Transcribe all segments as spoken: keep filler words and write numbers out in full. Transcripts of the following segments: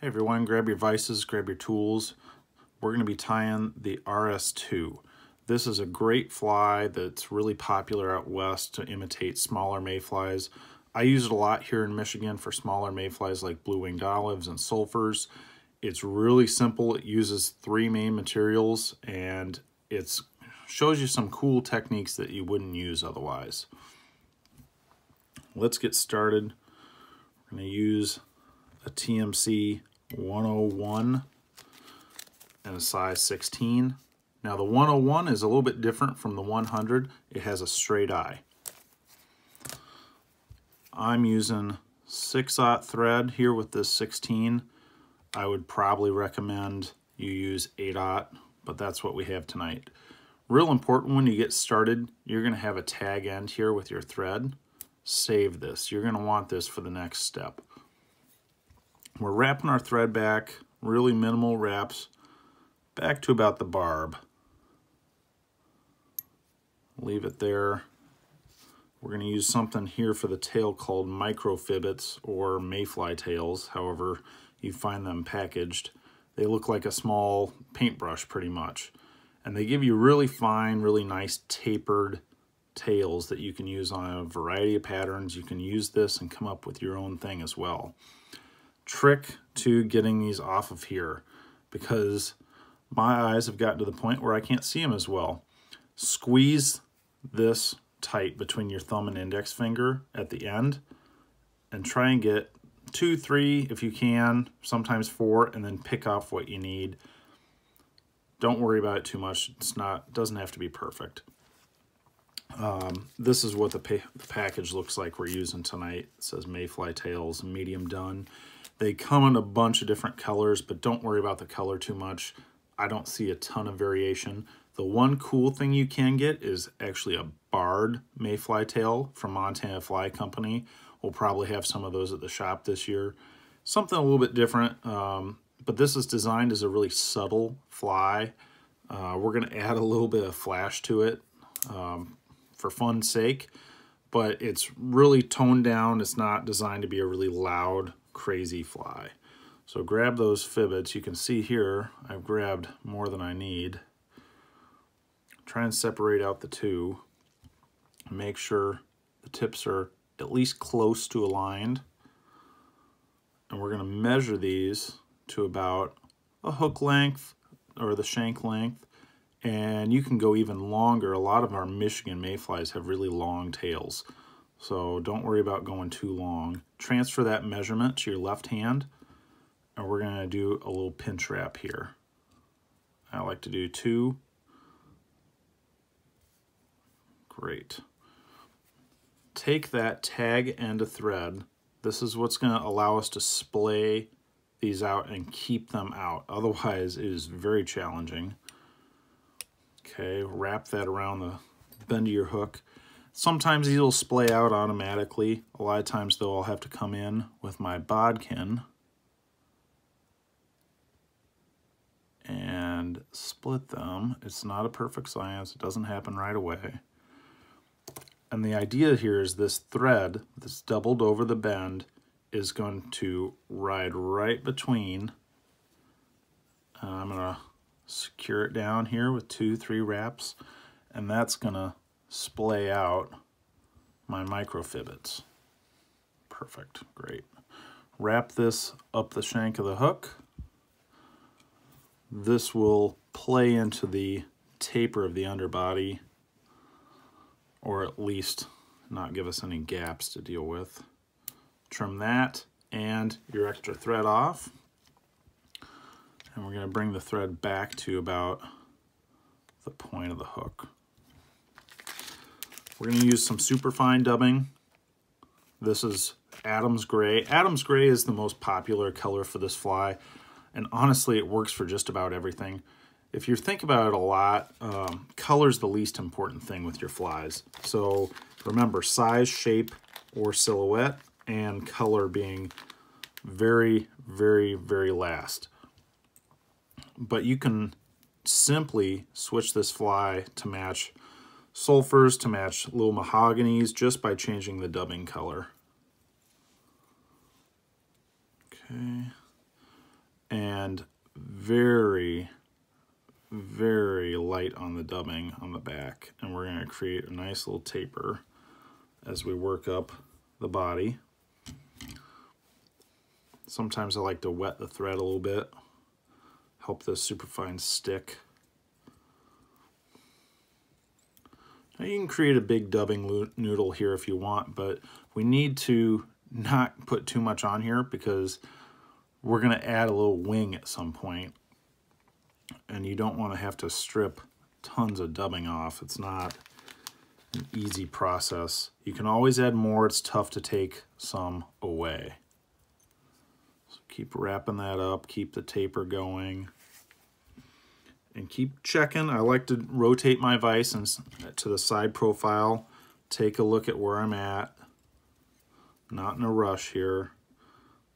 Hey everyone, grab your vices, grab your tools. We're going to be tying the R S two. This is a great fly that's really popular out west to imitate smaller mayflies. I use it a lot here in Michigan for smaller mayflies like blue-winged olives and sulfurs. It's really simple. It uses three main materials and it shows you some cool techniques that you wouldn't use otherwise. Let's get started. We're going to use a T M C one oh one and a size sixteen. Now the one oh one is a little bit different from the one hundred. It has a straight eye. I'm using six aught thread here with this sixteen. I would probably recommend you use eight aught, but that's what we have tonight. Real important when you get started, you're going to have a tag end here with your thread. Save this. You're going to want this for the next step. We're wrapping our thread back, really minimal wraps, back to about the barb. Leave it there. We're going to use something here for the tail called Micro Fibetts or Mayfly Tails, however you find them packaged. They look like a small paintbrush pretty much. And they give you really fine, really nice tapered tails that you can use on a variety of patterns. You can use this and come up with your own thing as well. Trick to getting these off of here, because my eyes have gotten to the point where I can't see them as well. Squeeze this tight between your thumb and index finger at the end and try and get two, three if you can, sometimes four, and then pick off what you need. Don't worry about it too much. It's not, doesn't have to be perfect. Um, this is what the, pa the package looks like we're using tonight. It says Mayfly Tails, medium done. They come in a bunch of different colors, but don't worry about the color too much. I don't see a ton of variation. The one cool thing you can get is actually a barred mayfly tail from Montana Fly Company. We'll probably have some of those at the shop this year. Something a little bit different, um, but this is designed as a really subtle fly. Uh, we're going to add a little bit of flash to it um, for fun's sake, but it's really toned down. It's not designed to be a really loud, crazy fly. So grab those Fibetts. You can see here I've grabbed more than I need. Try and separate out the two. Make sure the tips are at least close to aligned. And we're going to measure these to about a hook length or the shank length. And you can go even longer. A lot of our Michigan mayflies have really long tails. So don't worry about going too long. Transfer that measurement to your left hand, and we're gonna do a little pinch wrap here. I like to do two. Great. Take that tag end of thread. This is what's gonna allow us to splay these out and keep them out. Otherwise, it is very challenging. Okay, wrap that around the bend of your hook. Sometimes these will splay out automatically. A lot of times, though, I'll have to come in with my bodkin and split them. It's not a perfect science. It doesn't happen right away. And the idea here is this thread that's doubled over the bend is going to ride right between. I'm going to secure it down here with two, three wraps, and that's going to splay out my Micro Fibetts. Perfect, great. Wrap this up the shank of the hook. This will play into the taper of the underbody, or at least not give us any gaps to deal with. Trim that and your extra thread off. And we're gonna bring the thread back to about the point of the hook. We're going to use some superfine dubbing. This is Adams Gray. Adams Gray is the most popular color for this fly, and honestly, it works for just about everything. If you think about it a lot, um, color's the least important thing with your flies. So remember, size, shape, or silhouette, and color being very, very, very last. But you can simply switch this fly to match sulfurs, to match little mahoganies, just by changing the dubbing color. Okay, and very, very light on the dubbing on the back. And we're going to create a nice little taper as we work up the body. Sometimes I like to wet the thread a little bit, help the superfine stick. Now you can create a big dubbing noodle here if you want, but we need to not put too much on here because we're going to add a little wing at some point, and you don't want to have to strip tons of dubbing off. It's not an easy process. You can always add more. It's tough to take some away. So keep wrapping that up, keep the taper going, and keep checking. I like to rotate my vise and to the side profile, take a look at where I'm at. Not in a rush here.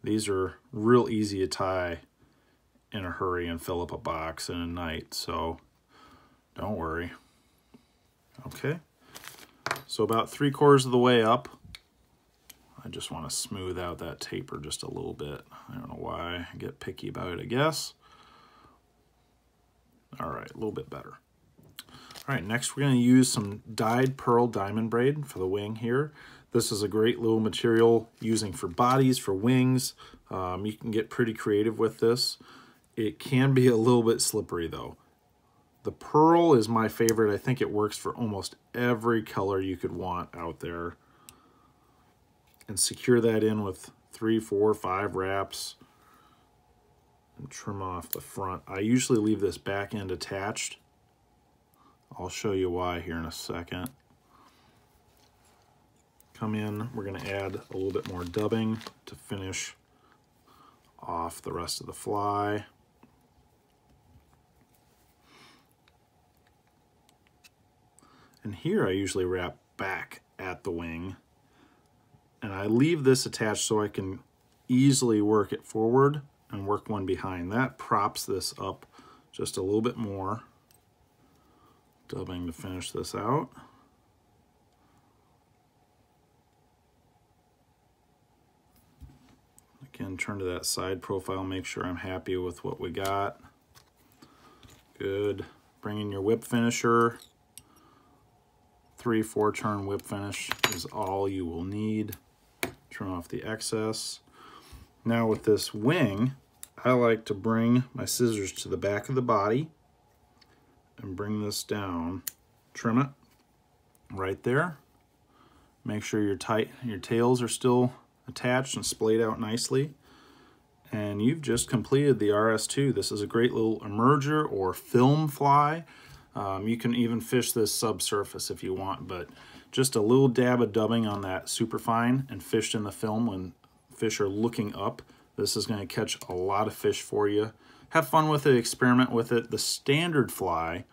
These are real easy to tie in a hurry and fill up a box in a night, so don't worry. Okay, so about three quarters of the way up, I just want to smooth out that taper just a little bit. I don't know why I get picky about it, I guess. All right, a little bit better. All right, next we're going to use some dyed pearl diamond braid for the wing here. This is a great little material using for bodies, for wings. Um, you can get pretty creative with this. It can be a little bit slippery though. The pearl is my favorite. I think it works for almost every color you could want out there. And secure that in with three, four, five wraps and trim off the front. I usually leave this back end attached. I'll show you why here in a second. Come in, we're gonna add a little bit more dubbing to finish off the rest of the fly. And here I usually wrap back at the wing, and I leave this attached so I can easily work it forward and work one behind. That props this up just a little bit more. Dubbing to finish this out. Again, turn to that side profile, make sure I'm happy with what we got. Good. Bring in your whip finisher. Three, four turn whip finish is all you will need. Turn off the excess. Now with this wing, I like to bring my scissors to the back of the body and bring this down, trim it right there. Make sure your tight, your tails are still attached and splayed out nicely. And you've just completed the R S two. This is a great little emerger or film fly. Um, you can even fish this subsurface if you want, but just a little dab of dubbing on that superfine and fished in the film when fish are looking up. This is going to catch a lot of fish for you. Have fun with it, experiment with it. The standard fly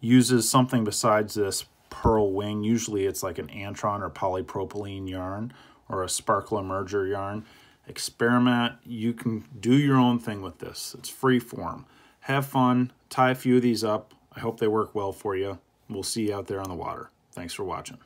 uses something besides this pearl wing. Usually it's like an Antron or polypropylene yarn or a sparkle emerger yarn. Experiment. You can do your own thing with this. It's free form. Have fun. Tie a few of these up. I hope they work well for you. We'll see you out there on the water. Thanks for watching.